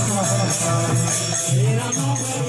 Hare Rama.